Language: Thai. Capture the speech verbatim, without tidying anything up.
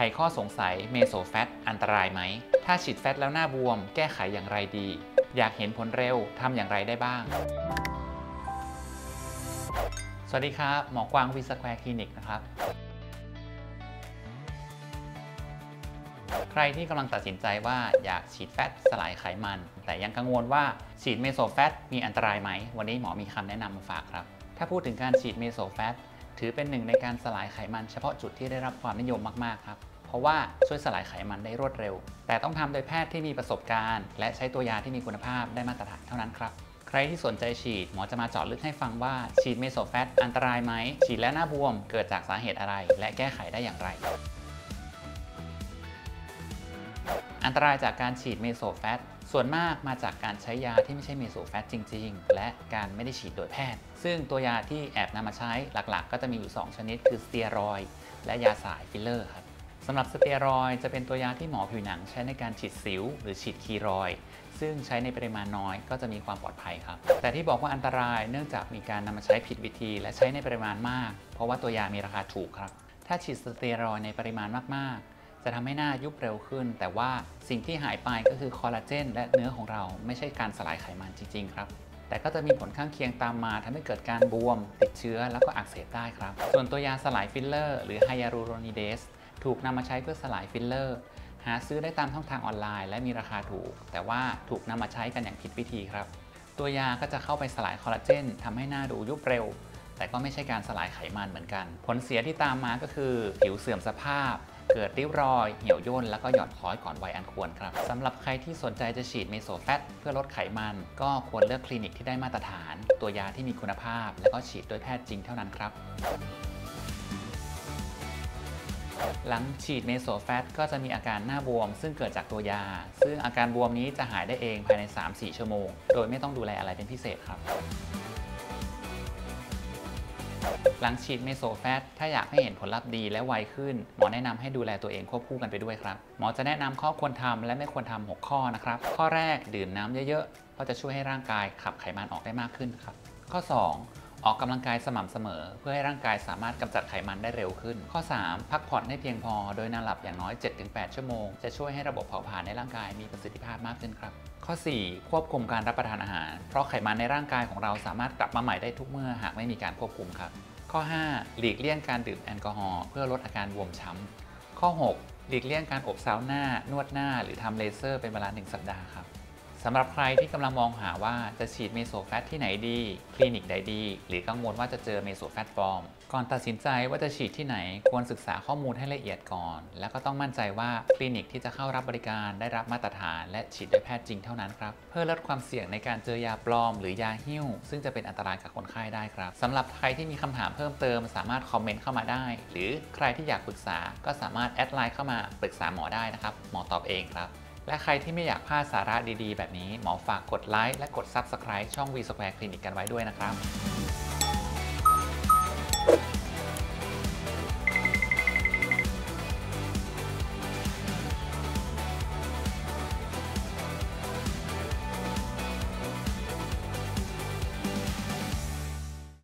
ครข้อสงสัยเมโซแฟตอันตรายไหมถ้าฉีดแฟตแล้วหน้าบวมแก้ไขอย่างไรดีอยากเห็นผลเร็วทำอย่างไรได้บ้างสวัสดีครับหมอกวางวีสแควร์คลินิกนะครับใครที่กำลังตัดสินใจว่าอยากฉีดแฟตสลายไขมันแต่ยังกังวลว่าฉีดเมโซแฟตมีอันตรายไหมวันนี้หมอมีคำแนะนำมาฝากครับถ้าพูดถึงการฉีดเมโซแฟตถือเป็นหนึ่งในการสลายไขมันเฉพาะจุดที่ได้รับความนิยมมากๆครับเพราะว่าช่วยสลายไขมันได้รวดเร็วแต่ต้องทำโดยแพทย์ที่มีประสบการณ์และใช้ตัวยาที่มีคุณภาพได้มาตรฐานเท่านั้นครับใครที่สนใจฉีดหมอจะมาเจาะลึกให้ฟังว่าฉีดเมโซแฟตอันตรายไหมฉีดแล้วหน้าบวมเกิดจากสาเหตุอะไรและแก้ไขได้อย่างไรอันตรายจากการฉีดเมโซแฟตส่วนมากมาจากการใช้ยาที่ไม่ใช่เมโซแฟตจริงๆและการไม่ได้ฉีดโดยแพทย์ซึ่งตัวยาที่แอบนำมาใช้หลักๆก็จะมีอยู่สองชนิดคือสเตียรอยด์และยาสายฟิลเลอร์ครับสำหรับสเตียรอยด์จะเป็นตัวยาที่หมอผิวหนังใช้ในการฉีดสิวหรือฉีดคีรอยด์ซึ่งใช้ในปริมาณน้อยก็จะมีความปลอดภัยครับแต่ที่บอกว่าอันตรายเนื่องจากมีการนำมาใช้ผิดวิธีและใช้ในปริมาณมากเพราะว่าตัวยามีราคาถูกครับถ้าฉีดสเตียรอยด์ในปริมาณมากๆจะทำให้หน้ายุบเร็วขึ้นแต่ว่าสิ่งที่หายไปก็คือคอลลาเจนและเนื้อของเราไม่ใช่การสลายไขมันจริงๆครับแต่ก็จะมีผลข้างเคียงตามมาทำให้เกิดการบวมติดเชื้อแล้วก็อักเสบได้ครับส่วนตัวยาสลายฟิลเลอร์หรือไฮยาลูโรนิเดสถูกนำมาใช้เพื่อสลายฟิลเลอร์หาซื้อได้ตามช่องทางออนไลน์และมีราคาถูกแต่ว่าถูกนำมาใช้กันอย่างผิดวิธีครับตัวยาก็จะเข้าไปสลายคอลลาเจนทำให้หน้าดูยุบเร็วแต่ก็ไม่ใช่การสลายไขมันเหมือนกันผลเสียที่ตามมาก็คือผิวเสื่อมสภาพเกิดริ้วรอยเหี่ยวย่นแล้วก็หย่อนคล้อยก่อนวัยอันควรครับสำหรับใครที่สนใจจะฉีดเมโซแฟตเพื่อลดไขมันก็ควรเลือกคลินิกที่ได้มาตรฐานตัวยาที่มีคุณภาพและก็ฉีดโดยแพทย์จริงเท่านั้นครับหลังฉีดเมโซแฟตก็จะมีอาการหน้าบวมซึ่งเกิดจากตัวยาซึ่งอาการบวมนี้จะหายได้เองภายใน สามถึงสี่ ชั่วโมงโดยไม่ต้องดูแลอะไรเป็นพิเศษครับหลังฉีดเมโซแฟตถ้าอยากให้เห็นผลลัพธ์ดีและไวขึ้นหมอแนะนำให้ดูแลตัวเองควบคู่กันไปด้วยครับหมอจะแนะนำข้อควรทำและไม่ควรทำหกข้อนะครับข้อแรกดื่มน้ำเยอะๆเพราะจะช่วยให้ร่างกายขับไขมันออกได้มากขึ้นครับข้อสองออกกำลังกายสม่ำเสมอเพื่อให้ร่างกายสามารถกำจัดไขมันได้เร็วขึ้นข้อสามพักผ่อนให้เพียงพอโดยนอนหลับอย่างน้อย เจ็ดถึงแปด ชั่วโมงจะช่วยให้ระบบเผาผลาญในร่างกายมีประสิทธิภาพมากขึ้นครับข้อสี่ควบคุมการรับประทานอาหารเพราะไขมันในร่างกายของเราสามารถกลับมาใหม่ได้ทุกเมื่อหากไม่มีการควบคุมครับข้อห้าหลีกเลี่ยงการดื่มแอลกอฮอล์เพื่อลดอาการบวมช้ำข้อหกหลีกเลี่ยงการอบซาวน่านวดหน้าหรือทำเลเซอร์เป็นเวลาหนึ่งสัปดาห์ครับสำหรับใครที่กำลังมองหาว่าจะฉีดเมโซแฟตที่ไหนดีคลินิกใดดีหรือกังวลว่าจะเจอเมโซแฟตปลอมก่อนตัดสินใจว่าจะฉีดที่ไหนควรศึกษาข้อมูลให้ละเอียดก่อนแล้วก็ต้องมั่นใจว่าคลินิกที่จะเข้ารับบริการได้รับมาตรฐานและฉีดโดยแพทย์จริงเท่านั้นครับเพื่อลดความเสี่ยงในการเจอยาปลอมหรือยาหิ้วซึ่งจะเป็นอันตรายกับคนไข้ได้ครับสำหรับใครที่มีคำถามเพิ่มเติมสามารถคอมเมนต์เข้ามาได้หรือใครที่อยากปรึกษาก็สามารถแอดไลน์เข้ามาปรึกษาหมอได้นะครับหมอตอบเองครับและใครที่ไม่อยากพลาดสาระดีๆแบบนี้หมอฝากกดไลค์และกด Subscribe ช่อง วี สแควร์ คลินิก กันไว้ด้วยนะครับ